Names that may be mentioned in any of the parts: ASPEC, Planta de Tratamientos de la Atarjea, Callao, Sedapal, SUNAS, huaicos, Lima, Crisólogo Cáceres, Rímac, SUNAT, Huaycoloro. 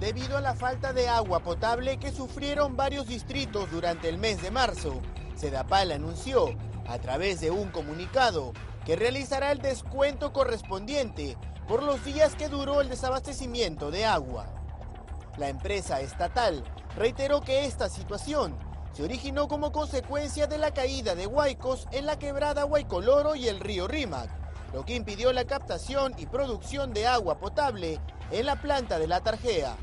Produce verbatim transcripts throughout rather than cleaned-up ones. debido a la falta de agua potable que sufrieron varios distritos durante el mes de marzo. Sedapal anunció, a través de un comunicado, que realizará el descuento correspondiente por los días que duró el desabastecimiento de agua. La empresa estatal reiteró que esta situación se originó como consecuencia de la caída de huaycos en la quebrada Huaycoloro y el río Rímac, lo que impidió la captación y producción de agua potable en la planta de la Atarjea.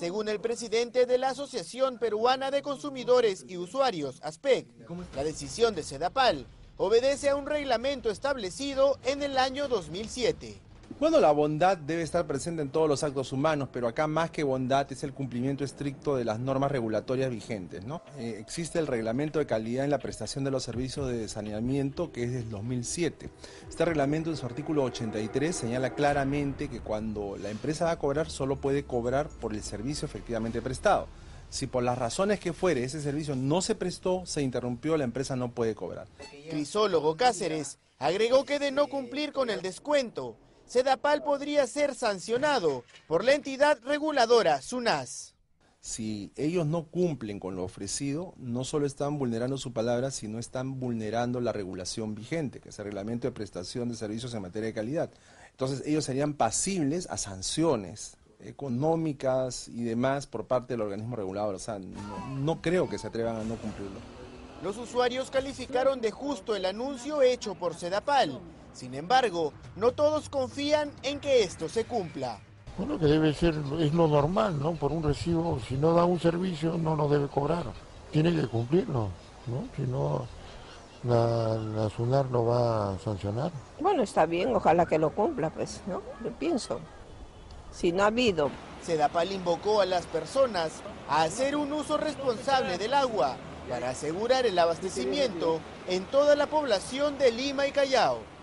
Según el presidente de la Asociación Peruana de Consumidores y Usuarios, ASPEC, la decisión de Sedapal obedece a un reglamento establecido en el año dos mil siete. Bueno, la bondad debe estar presente en todos los actos humanos, pero acá más que bondad es el cumplimiento estricto de las normas regulatorias vigentes, ¿no? Eh, existe el reglamento de calidad en la prestación de los servicios de saneamiento, que es del dos mil siete. Este reglamento, en su artículo ochenta y tres, señala claramente que cuando la empresa va a cobrar, solo puede cobrar por el servicio efectivamente prestado. Si por las razones que fuere ese servicio no se prestó, se interrumpió, la empresa no puede cobrar. Crisólogo Cáceres agregó que de no cumplir con el descuento, Sedapal podría ser sancionado por la entidad reguladora SUNAS. Si ellos no cumplen con lo ofrecido, no solo están vulnerando su palabra, sino están vulnerando la regulación vigente, que es el reglamento de prestación de servicios en materia de calidad. Entonces ellos serían pasibles a sanciones económicas y demás por parte del organismo regulador. O sea, no, no creo que se atrevan a no cumplirlo. Los usuarios calificaron de justo el anuncio hecho por Sedapal. Sin embargo, no todos confían en que esto se cumpla. Bueno, que debe ser, es lo normal, ¿no? Por un recibo, si no da un servicio, no lo debe cobrar. Tiene que cumplirlo, ¿no? Si no, la, la SUNAT lo va a sancionar. Bueno, está bien, ojalá que lo cumpla, pues, ¿no? Yo pienso. Si no ha habido. Sedapal invocó a las personas a hacer un uso responsable del agua para asegurar el abastecimiento en toda la población de Lima y Callao.